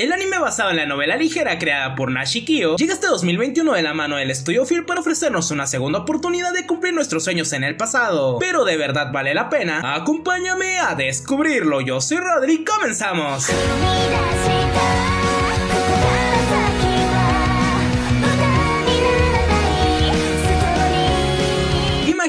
El anime basado en la novela ligera creada por Nachi Kio llega este 2021 de la mano del estudio Feel para ofrecernos una segunda oportunidad de cumplir nuestros sueños en el pasado. ¿Pero de verdad vale la pena? Acompáñame a descubrirlo. Yo soy Rodri, comenzamos.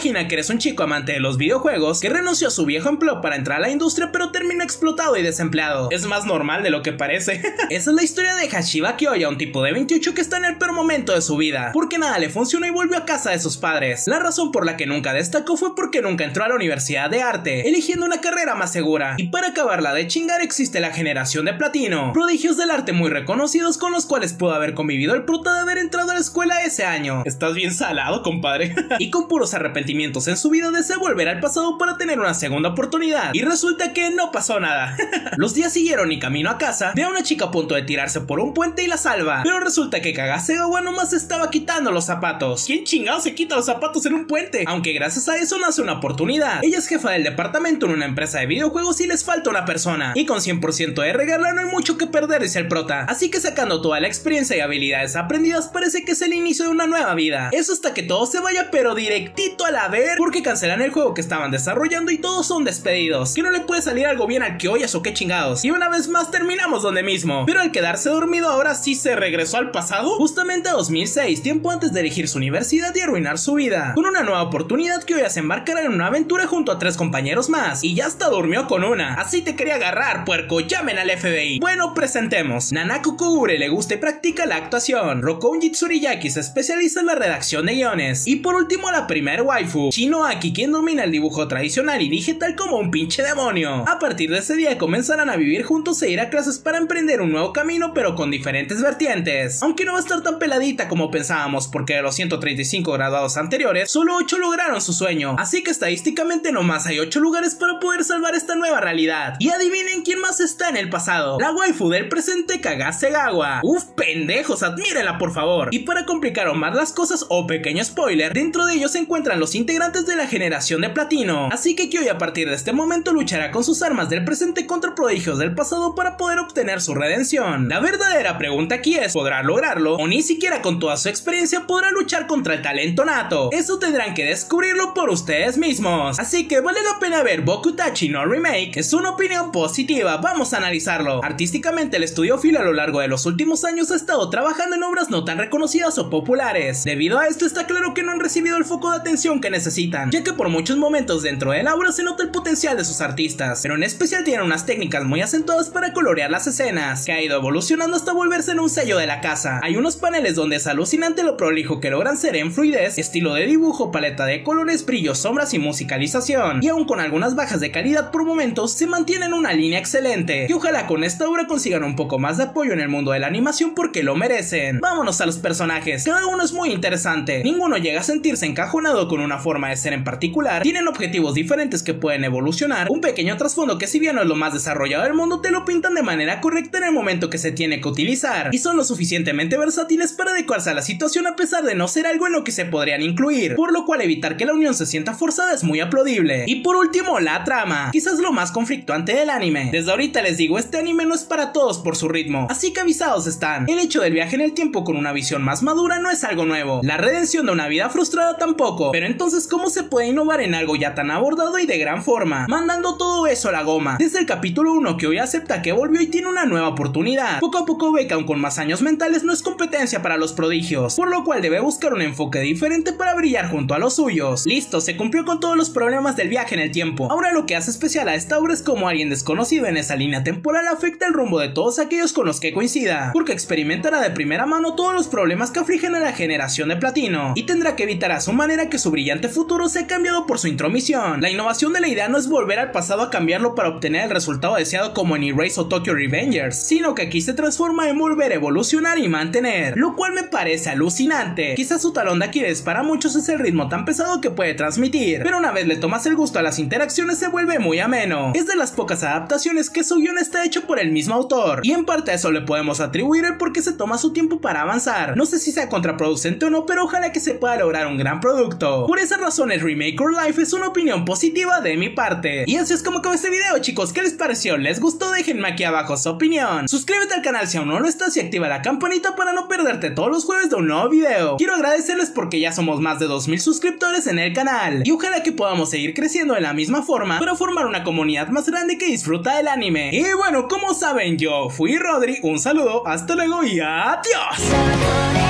Imagina que eres un chico amante de los videojuegos que renunció a su viejo empleo para entrar a la industria, pero terminó explotado y desempleado. Es más normal de lo que parece. Esa es la historia de Hashiba Kyouya, un tipo de 28 que está en el peor momento de su vida, porque nada le funcionó y volvió a casa de sus padres. La razón por la que nunca destacó fue porque nunca entró a la universidad de arte, eligiendo una carrera más segura. Y para acabarla de chingar existe la generación de platino, prodigios del arte muy reconocidos con los cuales pudo haber convivido el prota de haber entrado a la escuela ese año. Estás bien salado, compadre. Y con puros arrepentimientos en su vida desea volver al pasado para tener una segunda oportunidad, y resulta que no pasó nada. Los días siguieron y camino a casa ve a una chica a punto de tirarse por un puente y la salva, pero resulta que Kagasegawa nomás estaba quitando los zapatos. ¿Quién chingado se quita los zapatos en un puente? Aunque gracias a eso nace una oportunidad. Ella es jefa del departamento en una empresa de videojuegos y les falta una persona, y con 100% de regala no hay mucho que perder, dice el prota, así que sacando toda la experiencia y habilidades aprendidas parece que es el inicio de una nueva vida. Eso hasta que todo se vaya pero directito a la ver, porque cancelan el juego que estaban desarrollando y todos son despedidos. Que no le puede salir algo bien al Kyouya o qué chingados. Y una vez más terminamos donde mismo. Pero al quedarse dormido ahora sí se regresó al pasado, justamente a 2006, tiempo antes de elegir su universidad y arruinar su vida. Con una nueva oportunidad, Kyouya se embarcará en una aventura junto a 3 compañeros más. Y ya hasta durmió con una. Así te quería agarrar, puerco, llamen al FBI. Bueno, presentemos. Nanako Kogure le gusta y practica la actuación. Rokonji Tsuriyaki se especializa en la redacción de guiones. Y por último la primera waifu, Shinoaki, quien domina el dibujo tradicional y digital como un pinche demonio. A partir de ese día comenzarán a vivir juntos e ir a clases para emprender un nuevo camino, pero con diferentes vertientes. Aunque no va a estar tan peladita como pensábamos, porque de los 135 graduados anteriores, solo 8 lograron su sueño. Así que estadísticamente nomás hay 8 lugares para poder salvar esta nueva realidad. Y adivinen quién más está en el pasado. La waifu del presente, Kagasegawa. Uf, pendejos, admírenla por favor. Y para complicar aún más las cosas, o pequeño spoiler, dentro de ellos se encuentran los integrantes de la generación de platino, así que Kyouya a partir de este momento luchará con sus armas del presente contra prodigios del pasado para poder obtener su redención. La verdadera pregunta aquí es, ¿podrá lograrlo? O ni siquiera con toda su experiencia podrá luchar contra el talento nato. Eso tendrán que descubrirlo por ustedes mismos, así que vale la pena ver Bokutachi no Remake. Es una opinión positiva, vamos a analizarlo. Artísticamente el estudio Feel a lo largo de los últimos años ha estado trabajando en obras no tan reconocidas o populares. Debido a esto está claro que no han recibido el foco de atención que necesitan, ya que por muchos momentos dentro del aura se nota el potencial de sus artistas, pero en especial tienen unas técnicas muy acentuadas para colorear las escenas, que ha ido evolucionando hasta volverse en un sello de la casa. Hay unos paneles donde es alucinante lo prolijo que logran ser en fluidez, estilo de dibujo, paleta de colores, brillos, sombras y musicalización, y aun con algunas bajas de calidad por momentos, se mantienen una línea excelente, y ojalá con esta obra consigan un poco más de apoyo en el mundo de la animación porque lo merecen. Vámonos a los personajes, cada uno es muy interesante, ninguno llega a sentirse encajonado con una forma de ser en particular, tienen objetivos diferentes que pueden evolucionar, un pequeño trasfondo que si bien no es lo más desarrollado del mundo te lo pintan de manera correcta en el momento que se tiene que utilizar, y son lo suficientemente versátiles para adecuarse a la situación a pesar de no ser algo en lo que se podrían incluir, por lo cual evitar que la unión se sienta forzada es muy aplaudible. Y por último la trama, quizás lo más conflictuante del anime. Desde ahorita les digo, este anime no es para todos por su ritmo, así que avisados están. El hecho del viaje en el tiempo con una visión más madura no es algo nuevo, la redención de una vida frustrada tampoco, pero entonces, ¿cómo se puede innovar en algo ya tan abordado y de gran forma? Mandando todo eso a la goma. Desde el capítulo 1 que hoy acepta que volvió y tiene una nueva oportunidad. Poco a poco ve que aun con más años mentales no es competencia para los prodigios, por lo cual debe buscar un enfoque diferente para brillar junto a los suyos. Listo, se cumplió con todos los problemas del viaje en el tiempo. Ahora lo que hace especial a esta obra es como alguien desconocido en esa línea temporal afecta el rumbo de todos aquellos con los que coincida, porque experimentará de primera mano todos los problemas que afligen a la generación de platino, y tendrá que evitar a su manera que su brillante futuro se ha cambiado por su intromisión. La innovación de la idea no es volver al pasado a cambiarlo para obtener el resultado deseado como en Erased o Tokyo Revengers, sino que aquí se transforma en volver a evolucionar y mantener, lo cual me parece alucinante. Quizás su talón de Aquiles para muchos es el ritmo tan pesado que puede transmitir, pero una vez le tomas el gusto a las interacciones se vuelve muy ameno. Es de las pocas adaptaciones que su guión está hecho por el mismo autor, y en parte a eso le podemos atribuir el por qué se toma su tiempo para avanzar. No sé si sea contraproducente o no, pero ojalá que se pueda lograr un gran producto. Por esa razón el Remake Your Life es una opinión positiva de mi parte. Y así es como acabó este video, chicos. ¿Qué les pareció? ¿Les gustó? Déjenme aquí abajo su opinión. Suscríbete al canal si aún no lo estás y activa la campanita para no perderte todos los jueves de un nuevo video. Quiero agradecerles porque ya somos más de 2000 suscriptores en el canal y ojalá que podamos seguir creciendo de la misma forma para formar una comunidad más grande que disfruta del anime. Y bueno, como saben, yo fui Rodri, un saludo, hasta luego y adiós.